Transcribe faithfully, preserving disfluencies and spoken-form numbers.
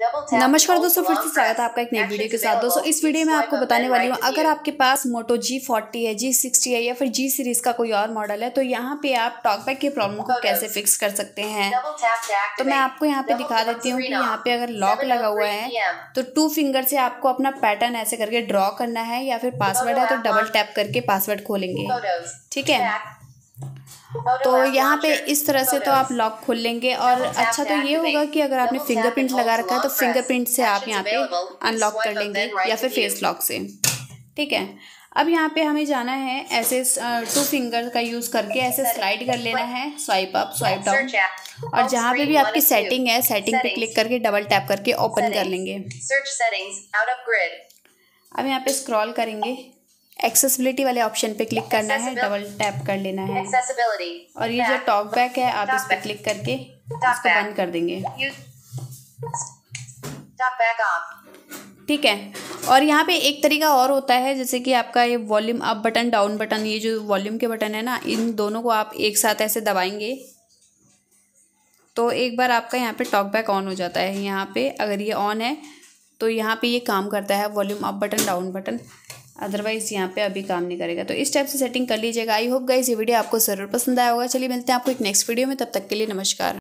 नमस्कार दोस्तों, फिर से स्वागत है आपका एक नई वीडियो के साथ। दोस्तों इस वीडियो में आपको बताने वाली हूँ, अगर आपके पास मोटो जी फोर्टी है, जी सिक्सटी है या फिर जी सीरीज का कोई और मॉडल है तो यहाँ पे आप टॉकबैक की प्रॉब्लम को कैसे फिक्स कर सकते हैं। तो मैं आपको यहाँ पे दिखा देती हूँ कि यहाँ पे अगर लॉक लगा हुआ है तो टू फिंगर से आपको अपना पैटर्न ऐसे करके ड्रॉ करना है, या फिर पासवर्ड है तो डबल टैप करके पासवर्ड खोलेंगे। ठीक है, तो यहाँ पे इस तरह से तो आप लॉक खोल लेंगे। और अच्छा तो ये होगा कि अगर आपने फिंगरप्रिंट लगा रखा है तो फिंगरप्रिंट से आप यहाँ पे अनलॉक कर लेंगे या फिर फेस लॉक से। ठीक है, अब यहाँ पे हमें जाना है, ऐसे टू फिंगर का यूज़ करके ऐसे स्लाइड कर लेना है, स्वाइप अप स्वाइप डाउन, और जहाँ पे भी आपकी सेटिंग है सेटिंग पे क्लिक करके डबल टैप करके ओपन कर लेंगे। अब यहाँ पे स्क्रॉल करेंगे, एक्सेसिबिलिटी वाले ऑप्शन पे क्लिक करना है, डबल टैप कर लेना है, और ये जो टॉक बैक है आप इस पर क्लिक करके इसको बंद कर देंगे। ठीक है, और यहाँ पे एक तरीका और होता है, जैसे कि आपका ये volume up button, down button, ये जो वॉल्यूम के बटन है ना, इन दोनों को आप एक साथ ऐसे दबाएंगे तो एक बार आपका यहाँ पे टॉक बैक ऑन हो जाता है। यहाँ पे अगर ये ऑन है तो यहाँ पे ये काम करता है, volume up button, down button, otherwise यहाँ पे अभी काम नहीं करेगा। तो इस टाइप से सेटिंग कर लीजिएगा। आई होप गाइस ये वीडियो आपको ज़रूर पसंद आया होगा। चलिए मिलते हैं आपको एक नेक्स्ट वीडियो में, तब तक के लिए नमस्कार।